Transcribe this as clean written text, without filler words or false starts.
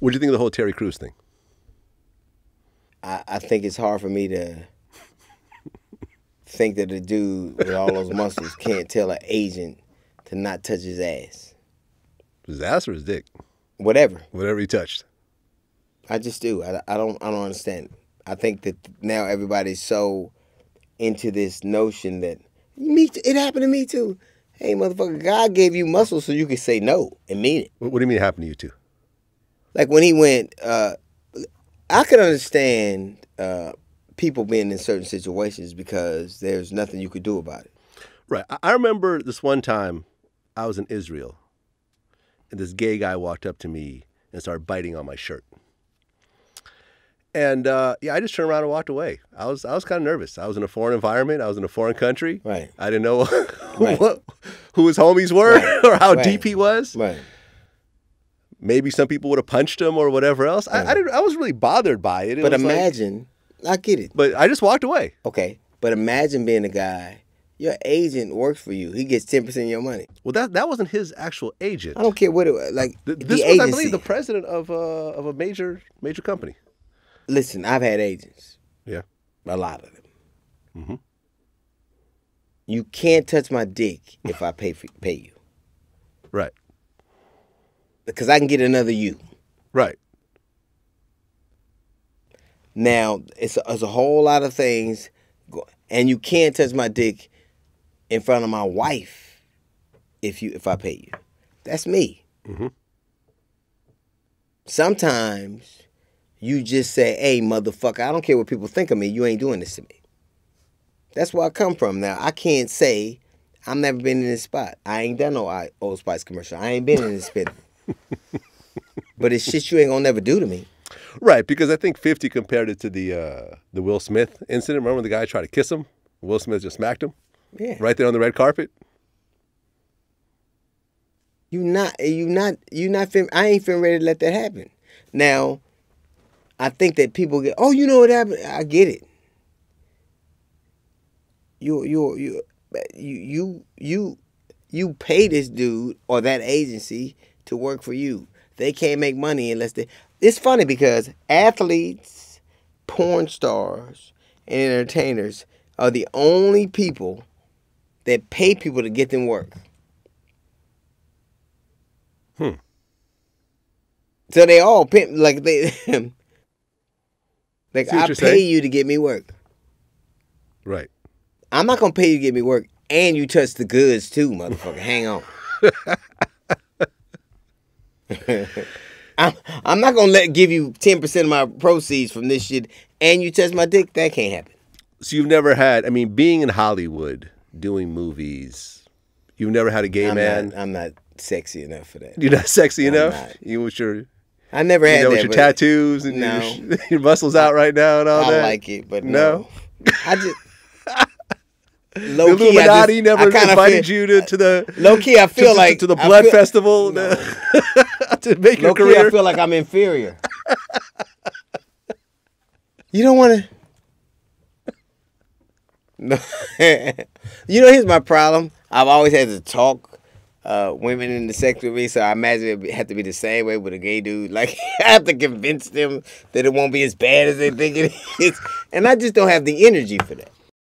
What do you think of the whole Terry Crews thing? I think it's hard for me to think that a dude with all those muscles can't tell an agent to not touch his ass. His ass or his dick? Whatever. Whatever he touched. I just do. I don't understand it. I think that now everybody's so into this notion that it happened to me too. Hey, motherfucker, God gave you muscles so you could say no and mean it. What do you mean it happened to you too? Like when he went, I could understand people being in certain situations because there's nothing you could do about it. Right. I remember this one time I was in Israel and this gay guy walked up to me and started biting on my shirt. And yeah, I just turned around and walked away. I was kind of nervous. I was in a foreign environment. I was in a foreign country. Right. I didn't know who his homies were or how deep he was. Right. Maybe some people would have punched him or whatever else. Right. I was really bothered by it. But imagine, like, I get it. But I just walked away. Okay. But imagine being a guy. Your agent works for you. He gets 10% of your money. Well, that wasn't his actual agent. I don't care what it was. Like this was, I believe, the president of a major company. Listen, I've had agents. Yeah. A lot of them. Mm-hmm. You can't touch my dick if I pay you. Right. Because I can get another you. Right. Now, it's a whole lot of things. And you can't touch my dick in front of my wife if I pay you. That's me. Mm-hmm. Sometimes... you just say, hey, motherfucker, I don't care what people think of me. You ain't doing this to me. That's where I come from now. I can't say I've never been in this spot. I ain't done no Old Spice commercial. I ain't been in this spot. But it's shit you ain't gonna never do to me. Right, because I think 50 compared it to the Will Smith incident. Remember when the guy tried to kiss him? Will Smith just smacked him? Yeah. Right there on the red carpet? I ain't finna ready to let that happen. Now... I think that people get, oh, you know what happened? I get it. You pay this dude or that agency to work for you. They can't make money unless they. It's funny because athletes, porn stars, and entertainers are the only people that pay people to get them work. Hmm. So they all pimp like they. Like, I pay you to get me work. Right. I'm not going to pay you to get me work, and you touch the goods, too, motherfucker. Hang on. I'm not going to give you 10% of my proceeds from this shit, and you touch my dick. That can't happen. So you've never had, I mean, being in Hollywood, doing movies, you've never had a gay man? I'm not sexy enough for that. You're not sexy enough? Not. You with your... I never had that. With your tattoos and your muscles out right now and all that. I like it, but no. I just low key. Illuminati never invited you to the low key. I feel like to the blood festival to make your career. Low key, I feel like I'm inferior. You don't want to. No, you know. Here's my problem. I've always had to talk. Women in the sex with me, so I imagine it had to be the same way with a gay dude. Like, I have to convince them that it won't be as bad as they think it is. And I just don't have the energy for that.